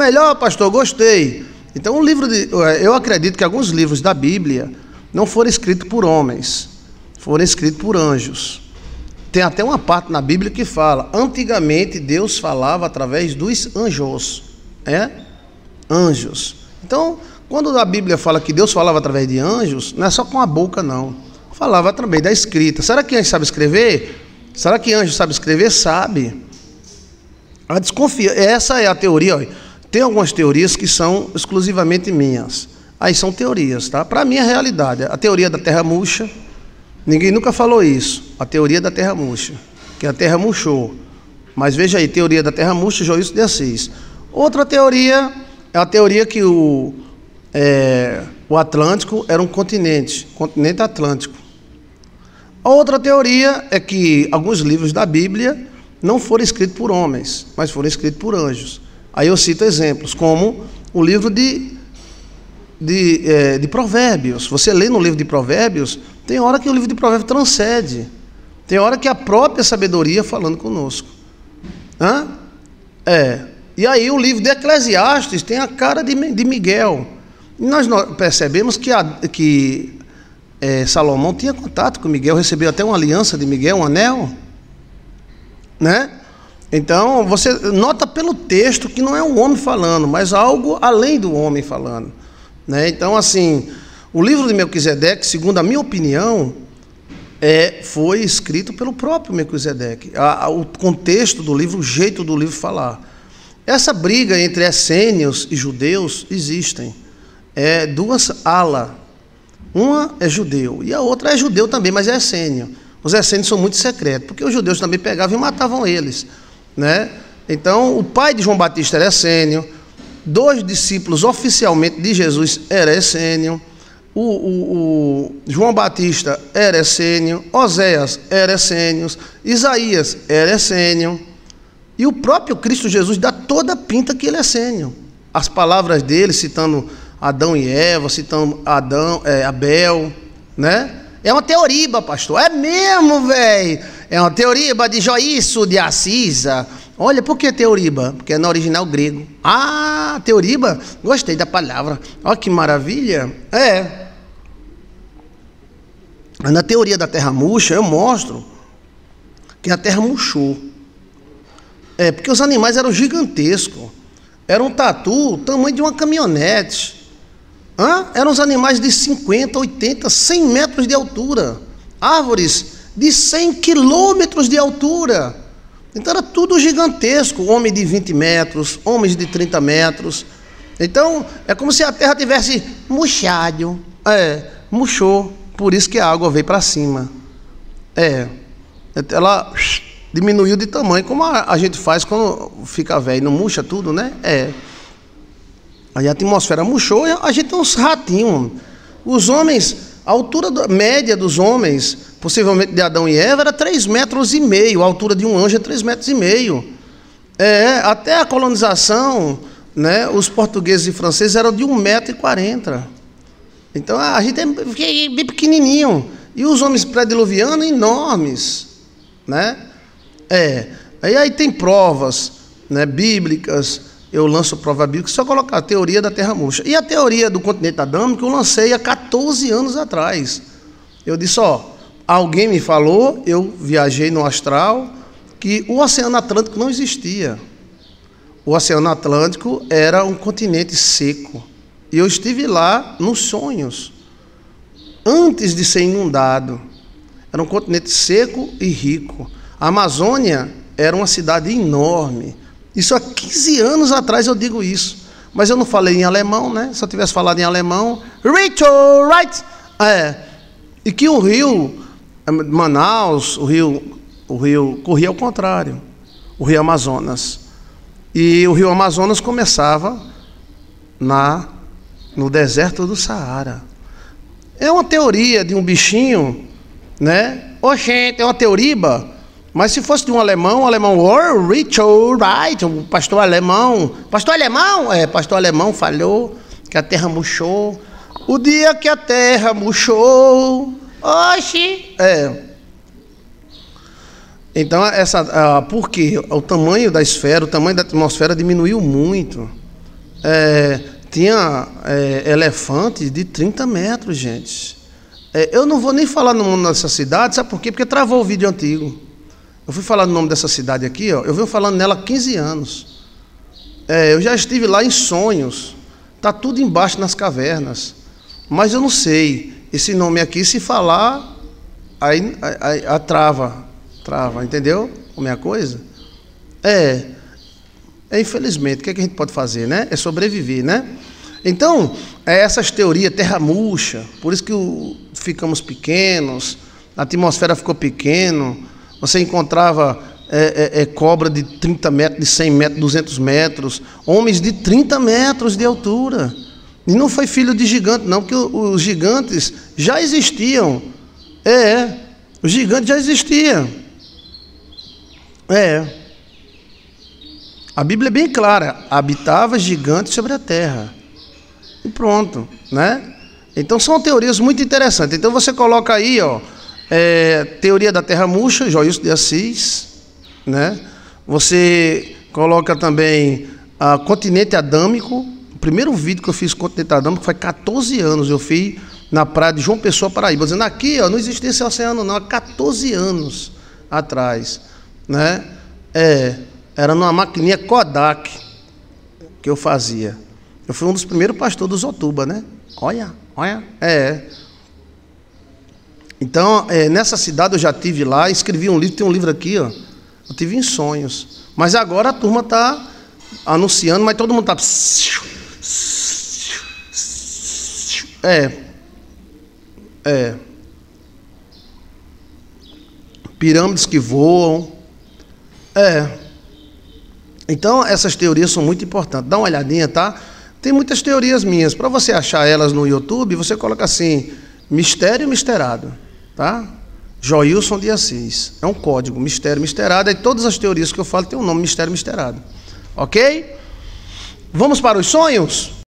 melhor, pastor, gostei. Então, um livro de, eu acredito que alguns livros da Bíblia não foram escritos por homens, foram escritos por anjos. Tem até uma parte na Bíblia que fala, antigamente Deus falava através dos anjos, anjos. Então, quando a Bíblia fala que Deus falava através de anjos, não é só com a boca, não. Falava também da escrita. Será que anjo sabe escrever? Será que anjo sabe escrever? Sabe. A desconfiança, essa é a teoria, ó. Tem algumas teorias que são exclusivamente minhas. Aí são teorias, tá? Para mim é realidade. A teoria da terra murcha, ninguém nunca falou isso. A teoria da terra murcha, que a terra murchou. Mas veja aí, teoria da terra murcha, Joilson de Assis. Outra teoria é a teoria que o Atlântico era um continente, continente atlântico. A outra teoria é que alguns livros da Bíblia não foram escritos por homens, mas foram escritos por anjos. Aí eu cito exemplos, como o livro de Provérbios. Você lê no livro de Provérbios, tem hora que o livro de Provérbios transcende. Tem hora que a própria sabedoria falando conosco. E aí o livro de Eclesiastes tem a cara de Miguel. E nós percebemos que Salomão tinha contato com Miguel, recebeu até uma aliança de Miguel, um anel, né? Então, você nota pelo texto que não é um homem falando, mas algo além do homem falando, né? Então, assim, o livro de Melquisedeque, segundo a minha opinião, foi escrito pelo próprio Melquisedeque. O contexto do livro, o jeito do livro falar. Essa briga entre essênios e judeus existem. Duas alas. Uma é judeu e a outra é judeu também, mas é essênio. Os essênios são muito secretos, porque os judeus também pegavam e matavam eles, né? Então, o pai de João Batista era essênio, dois discípulos oficialmente de Jesus era essênio, o João Batista era essênio, Oséias era essênio, Isaías era essênio, e o próprio Cristo Jesus dá toda a pinta que ele é essênio. As palavras dele, citando Adão e Eva, citando Abel, né? É uma teoriba, pastor. É mesmo, velho. É uma teoriba de Joilson de Assis. Olha, por que teoriba? Porque é no original grego. Ah, teoriba? Gostei da palavra. Olha que maravilha. Na teoria da terra murcha, eu mostro que a terra murchou. Porque os animais eram gigantescos. Era um tatu, o tamanho de uma caminhonete. Eram os animais de 50, 80, 100 metros de altura. Árvores de 100 quilômetros de altura. Então era tudo gigantesco. Homem de 20 metros, homens de 30 metros. Então é como se a terra tivesse murchado. Murchou. Por isso que a água veio para cima. Ela diminuiu de tamanho, como a gente faz quando fica velho. Não murcha tudo, né? Aí a atmosfera murchou e a gente tem uns ratinhos. Os homens, a altura média dos homens, possivelmente de Adão e Eva, era 3 metros e meio. A altura de um anjo é 3 metros e meio. Até a colonização, né, os portugueses e franceses eram de 1,40 metros. Então a gente é bem pequenininho. E os homens pré-diluvianos, enormes, né? Aí tem provas, né, bíblicas. Eu lanço prova bíblica, só colocar a teoria da terra murcha. E a teoria do continente adâmico eu lancei há 14 anos atrás. Eu disse, alguém me falou, eu viajei no astral, que o Oceano Atlântico não existia. O Oceano Atlântico era um continente seco. E eu estive lá nos sonhos, antes de ser inundado. Era um continente seco e rico. A Amazônia era uma cidade enorme. Isso há 15 anos atrás eu digo isso. Mas eu não falei em alemão, né? Se eu tivesse falado em alemão... E que o rio Manaus, o rio corria ao contrário. O rio Amazonas. E o rio Amazonas começava no deserto do Saara. É uma teoria de um bichinho, né? É uma teoriba... Mas se fosse de um alemão, o pastor alemão falhou, que a terra murchou. O dia que a terra murchou, Então, por quê? O tamanho da atmosfera diminuiu muito. Tinha elefante de 30 metros, gente. Eu não vou nem falar no nome dessa cidade, sabe por quê? Porque travou o vídeo antigo. Eu fui falar no nome dessa cidade aqui, ó, eu venho falando nela há 15 anos. Eu já estive lá em sonhos. Está tudo embaixo nas cavernas. Mas eu não sei. Esse nome aqui, se falar, aí a trava, entendeu? Como é a coisa? Infelizmente, o que é que a gente pode fazer, né? É sobreviver, né? Então, essas teorias, terra murcha, por isso que ficamos pequenos, a atmosfera ficou pequena, você encontrava cobra de 30 metros, de 100 metros, 200 metros, homens de 30 metros de altura. E não foi filho de gigante, não, porque os gigantes já existiam. O gigante já existia. A Bíblia é bem clara, habitava gigante sobre a terra. E pronto, né? Então são teorias muito interessantes. Então você coloca aí, ó, teoria da terra murcha, Joilson de Assis, né? Você coloca também a continente adâmico. O primeiro vídeo que eu fiz continente adâmico foi 14 anos, eu fiz na praia de João Pessoa, Paraíba, dizendo aqui, ó, não existe esse oceano não, há 14 anos atrás, né? Era numa maquininha Kodak que eu fazia. Eu fui um dos primeiros pastores do Zotuba, né? Olha. Então, nessa cidade eu já estive lá, escrevi um livro, tem um livro aqui, ó. Eu tive em sonhos. Mas agora a turma está anunciando, mas todo mundo está... Pirâmides que voam. Então, essas teorias são muito importantes. Dá uma olhadinha, tá? Tem muitas teorias minhas. Para você achar elas no YouTube, você coloca assim, Mistério Misterado, tá? Joilson de Assis. É um código, Mistério Misterado. E todas as teorias que eu falo tem um nome, Mistério Misterado. Ok? Vamos para os sonhos?